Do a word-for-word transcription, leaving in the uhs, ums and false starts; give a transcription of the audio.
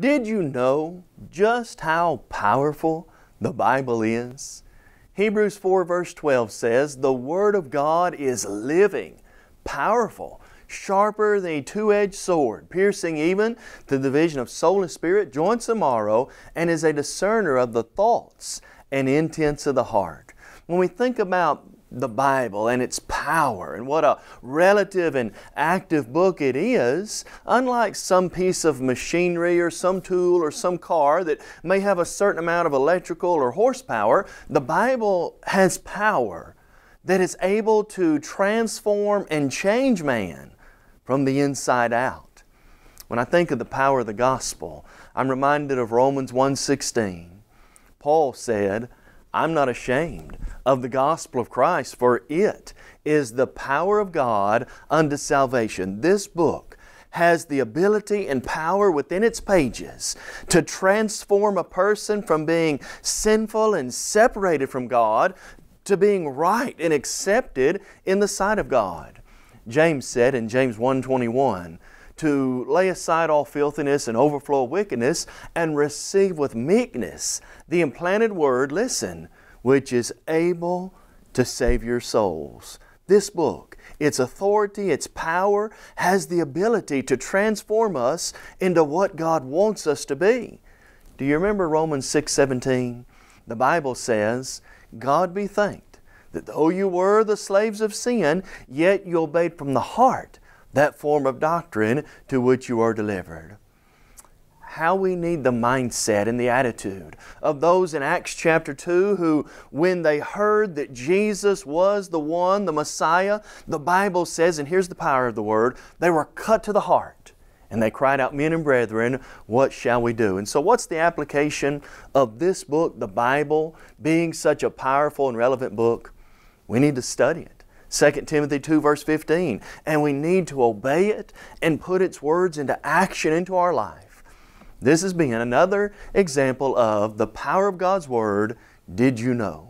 Did you know just how powerful the Bible is? Hebrews four verse twelve says, "The Word of God is living, powerful, sharper than a two-edged sword, piercing even to the division of soul and spirit, joints and marrow, and is a discerner of the thoughts and intents of the heart." When we think about the Bible and its power and what a relative and active book it is, unlike some piece of machinery or some tool or some car that may have a certain amount of electrical or horsepower, the Bible has power that is able to transform and change man from the inside out. When I think of the power of the gospel, I'm reminded of Romans one sixteen. Paul said, "I'm not ashamed of the gospel of Christ, for it is the power of God unto salvation." This book has the ability and power within its pages to transform a person from being sinful and separated from God to being right and accepted in the sight of God. James said in James one twenty-one, "To lay aside all filthiness and overflow of wickedness, and receive with meekness the implanted word," listen, "which is able to save your souls." This book, its authority, its power, has the ability to transform us into what God wants us to be. Do you remember Romans six seventeen? The Bible says, "God be thanked, that though you were the slaves of sin, yet you obeyed from the heart that form of doctrine to which you are delivered." How we need the mindset and the attitude of those in Acts chapter two who, when they heard that Jesus was the one, the Messiah, the Bible says, and here's the power of the word, they were cut to the heart and they cried out, "Men and brethren, what shall we do?" And so what's the application of this book, the Bible, being such a powerful and relevant book? We need to study it. Second Timothy two verse fifteen, and we need to obey it and put its words into action into our life. This has been another example of the power of God's Word. Did you know?